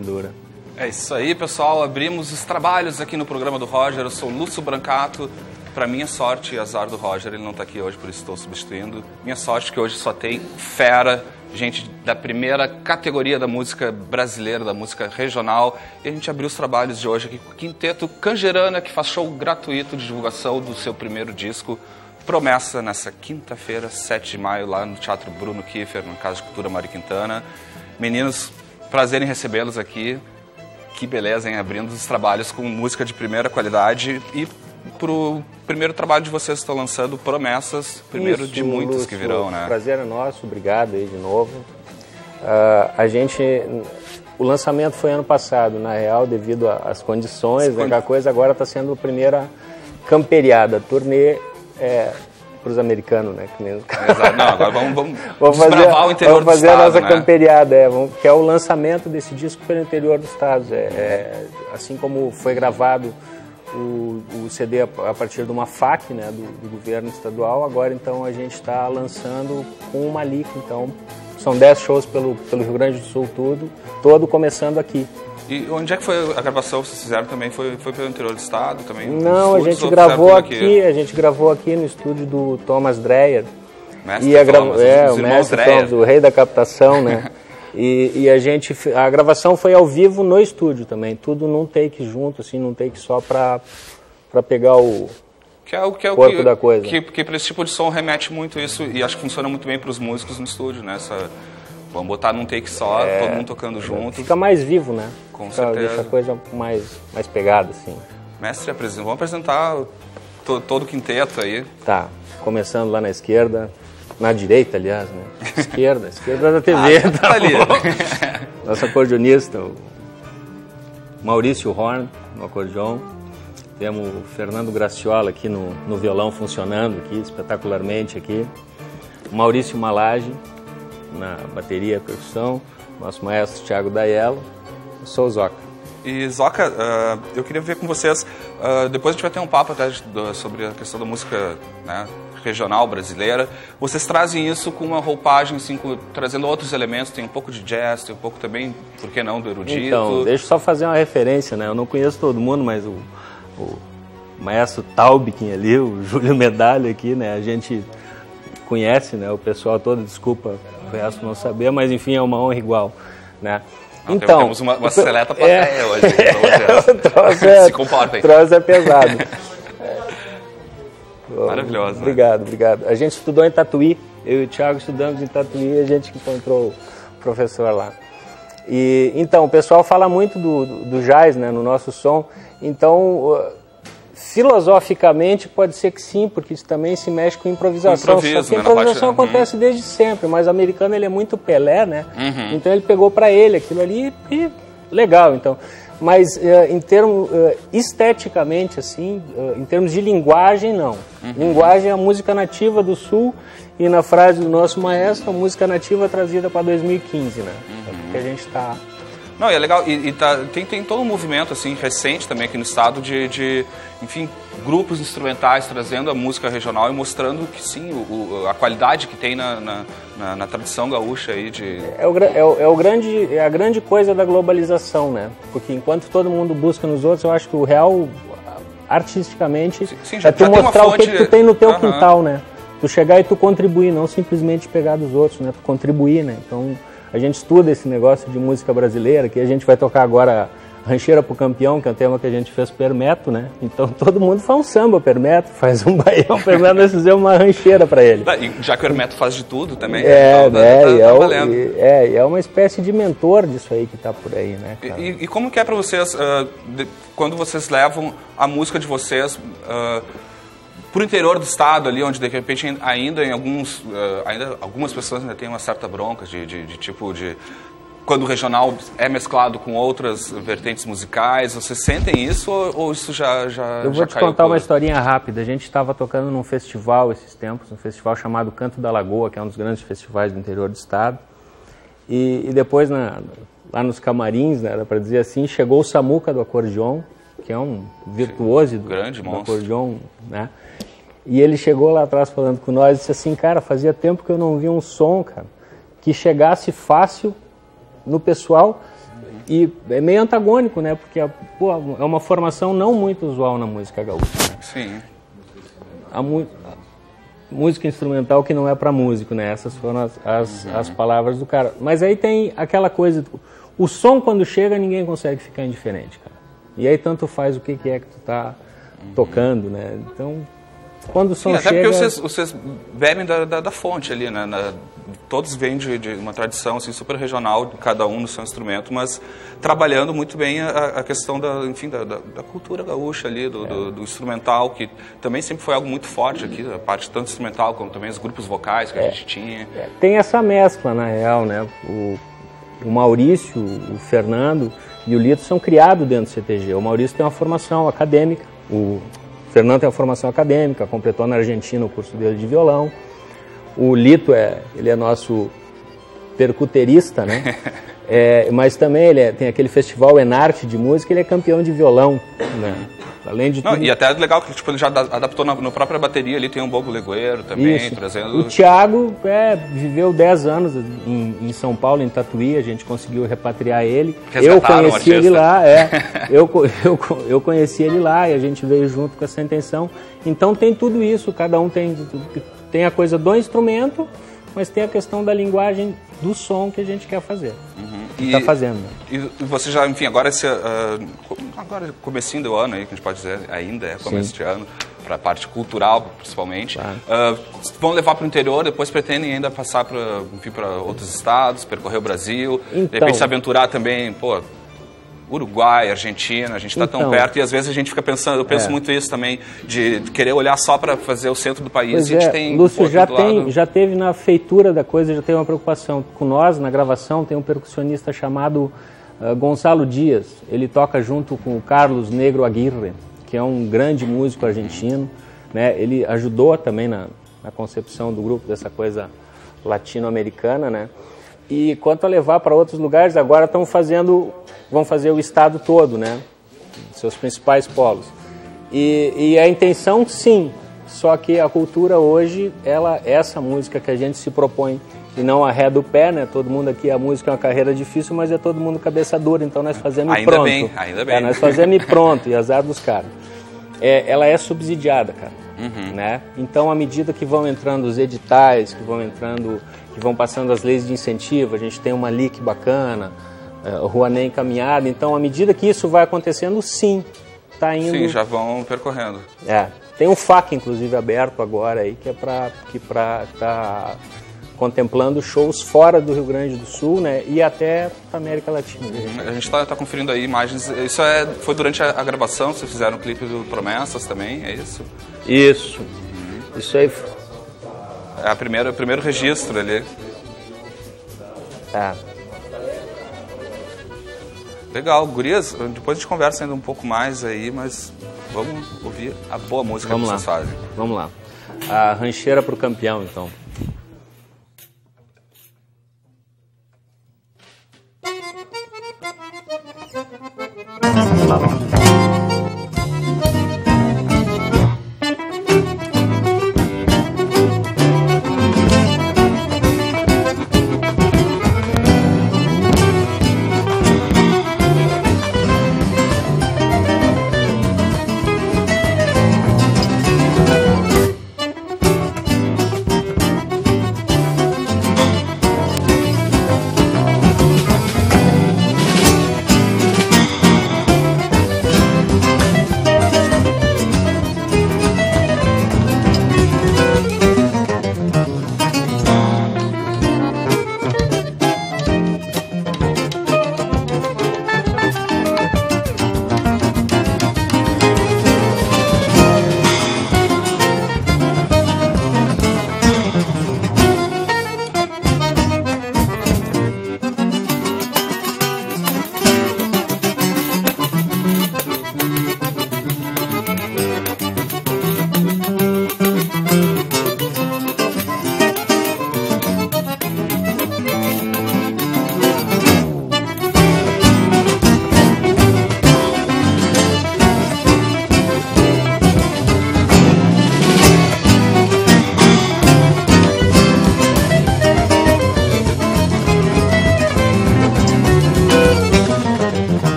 empreendedora. É isso aí, pessoal. Abrimos os trabalhos aqui no programa do Roger. Eu sou Lúcio Brancato. Para minha sorte e azar do Roger, ele não está aqui hoje, por isso estou substituindo. Minha sorte é que hoje só tem fera, gente da primeira categoria da música brasileira, da música regional. E a gente abriu os trabalhos de hoje aqui com o Quinteto Canjerana, que faz show gratuito de divulgação do seu primeiro disco, Promessa, nessa quinta-feira, 7 de maio, lá no Teatro Bruno Kiefer, na Casa de Cultura Mário Quintana. Meninos, prazer em recebê-los aqui. Que beleza, hein? Abrindo os trabalhos com música de primeira qualidade e... Pro primeiro trabalho de vocês que estão lançando, Promessas, primeiro de muitos, Lúcio, que virão, né? Prazer é nosso, obrigado aí de novo. O lançamento foi ano passado, na real, devido às condições, né, a coisa agora está sendo a primeira camperiada, turnê para os americanos, né? Que mesmo... Exato, não, agora vamos desbravar o interior do estado, né? Vamos fazer a nossa camperiada, que é o lançamento desse disco pelo interior do estado, assim como foi gravado o CD a partir de uma FAC, né, do governo estadual. Agora então a gente está lançando com uma LIC, então são 10 shows pelo Rio Grande do Sul, todo começando aqui. E onde é que foi a gravação que vocês fizeram também? Foi pelo interior do estado também? Não, a gente gravou aqui, no estúdio do Thomas Dreher, o mestre Thomas, o rei da captação, né? E a gravação foi ao vivo no estúdio também, tudo num take junto, assim, num take só pra pegar o corpo da coisa. Que para esse tipo de som remete muito isso, e acho que funciona muito bem para os músicos no estúdio, né? Vamos botar num take só, todo mundo tocando junto. Fica mais vivo, né? Com certeza. Deixa a coisa mais pegada, assim. Mestre, vamos apresentar todo o quinteto aí. Tá, começando lá na esquerda. Na direita, aliás, né? Esquerda da TV. Tá ali. Nosso acordeonista, o Maurício Horn, no acordeon. Temos o Fernando Graciola aqui no violão, funcionando aqui, espetacularmente aqui. O Maurício Malaggi, na bateria e percussão. Nosso maestro, Thiago Daiello. Eu sou o Zoca. E Zoca, eu queria ver com vocês, depois a gente vai ter um papo até sobre a questão da música, né, regional brasileira. Vocês trazem isso com uma roupagem, assim, trazendo outros elementos, tem um pouco de jazz, tem um pouco também, por que não, do erudito. Então, deixa eu só fazer uma referência, né? Eu não conheço todo mundo, mas o maestro Taubikin ali, o Júlio Medaglia aqui, né? A gente conhece, né? O pessoal todo, desculpa, o resto não saber, mas enfim, é uma honra igual, né? Não, então, temos uma seleta plateia hoje. Se comportem. O troço é pesado. Maravilhosa. Obrigado, né? Obrigado. A gente estudou em Tatuí, eu e o Thiago estudamos em Tatuí, a gente encontrou o professor lá. E então, o pessoal fala muito do jazz, né, no nosso som, então, filosoficamente pode ser que sim, porque isso também se mexe com improvisação. Só que a improvisação acontece desde sempre, mas o americano ele é muito Pelé, né? Então ele pegou para ele aquilo ali e legal, então... Mas em termos esteticamente, assim, em termos de linguagem, não. Linguagem é a música nativa do Sul e, na frase do nosso maestro, a música nativa trazida para 2015, né? É que a gente está... Não, é legal, tem todo um movimento, assim, recente também aqui no estado enfim, grupos instrumentais trazendo a música regional e mostrando que sim, a qualidade que tem na tradição gaúcha aí de... É a grande coisa da globalização, né? Porque enquanto todo mundo busca nos outros, eu acho que o real, artisticamente, sim, é tu mostrar o que tu tem no teu quintal, né? Tu chegar e tu contribuir, não simplesmente pegar dos outros, né? Tu contribuir, né? Então... A gente estuda esse negócio de música brasileira, que a gente vai tocar agora Rancheira pro Campeão, que é um tema que a gente fez Hermeto, né? Então todo mundo faz um samba Hermeto, faz um baião Hermeto, nós fizemos uma rancheira para ele. E já que o Hermeto faz de tudo também, tá valendo. É uma espécie de mentor disso aí que tá por aí, né, cara? E como que é para vocês, quando vocês levam a música de vocês... Pro interior do estado ali, onde de repente ainda em algumas pessoas ainda tem uma certa bronca de quando o regional é mesclado com outras vertentes musicais, vocês sentem isso ou isso já Eu vou te contar uma historinha rápida. A gente estava tocando num festival esses tempos, um festival chamado Canto da Lagoa, que é um dos grandes festivais do interior do estado. E depois, lá nos camarins, né, era para dizer assim, chegou o Samuca do Acordeon, que é um virtuoso do acordeon, né? E ele chegou lá atrás falando com nós e disse assim, cara, fazia tempo que eu não vi um som, cara, que chegasse fácil no pessoal E é meio antagônico, né? Porque pô, é uma formação não muito usual na música gaúcha. Né? Sim. Música instrumental que não é para músico, né? Essas foram as palavras do cara. Mas aí tem aquela coisa, o som quando chega ninguém consegue ficar indiferente, cara. E aí tanto faz o que é que tu tá tocando, né? Então, quando o som chega... Até porque vocês bebem da fonte ali, né? Todos vêm de uma tradição assim, super regional, cada um no seu instrumento, mas trabalhando muito bem a questão da cultura gaúcha ali, do instrumental, que também sempre foi algo muito forte aqui, a parte tanto instrumental como também os grupos vocais que a gente tinha. Tem essa mescla, na real, né? O Maurício, o Fernando e o Lito são criados dentro do CTG. O Maurício tem uma formação acadêmica, o Fernando tem uma formação acadêmica, completou na Argentina o curso dele de violão. O Lito, ele é nosso percuterista, né? Mas também ele tem aquele festival Enarte de música, ele é campeão de violão, né? Além de tudo... E até é legal que tipo, ele já adaptou na própria bateria, ali tem um bobo legueiro também, isso. Trazendo... O Thiago viveu 10 anos em São Paulo, em Tatuí, a gente conseguiu repatriar ele. Resgataram eu conheci ele lá, eu conheci ele lá e a gente veio junto com essa intenção. Então tem tudo isso, cada um tem a coisa do instrumento, mas tem a questão da linguagem do som que a gente quer fazer, está fazendo. E você já, enfim, agora agora comecinho do ano aí, que a gente pode dizer ainda, começo de ano, para a parte cultural principalmente, claro. Vão levar para o interior, depois pretendem ainda passar para outros estados, percorrer o Brasil, então, de repente se aventurar também, pô... Uruguai, Argentina, a gente está tão perto e às vezes a gente fica pensando, eu penso muito isso também, de querer olhar só para fazer o centro do país. Pois e a gente tem... Lúcio, já teve na feitura da coisa, já teve uma preocupação com nós, na gravação tem um percussionista chamado Gonçalo Dias, ele toca junto com o Carlos Negro Aguirre, que é um grande músico argentino, né? Ele ajudou também na concepção do grupo, dessa coisa latino-americana, né? E quanto a levar para outros lugares, agora vão fazer o estado todo, né? Seus principais polos. E a intenção, sim. Só que a cultura hoje, essa música que a gente se propõe, e não arreda o pé, né? Todo mundo aqui, a música é uma carreira difícil, mas é todo mundo cabeça dura. Então nós fazemos e pronto. Ainda bem. Nós fazemos e pronto, e azar dos caras. Ela é subsidiada, cara. Né? Então, à medida que vão entrando os editais, que vão passando as leis de incentivo, a gente tem uma LIC bacana, Rouanet encaminhada, então à medida que isso vai acontecendo, sim, está indo... Sim, já vão percorrendo. Tem um FAC, inclusive, aberto agora aí, que é para tá contemplando shows fora do Rio Grande do Sul, né, e até a América Latina. A gente está conferindo aí imagens, isso foi durante a gravação, vocês fizeram um clipe do Promessas também, é isso? Isso, isso aí... É o primeiro registro ali. Legal, gurias, depois a gente conversa ainda um pouco mais aí, mas vamos ouvir a boa música que vocês fazem. Vamos lá. A Rancheira pro Campeão, então.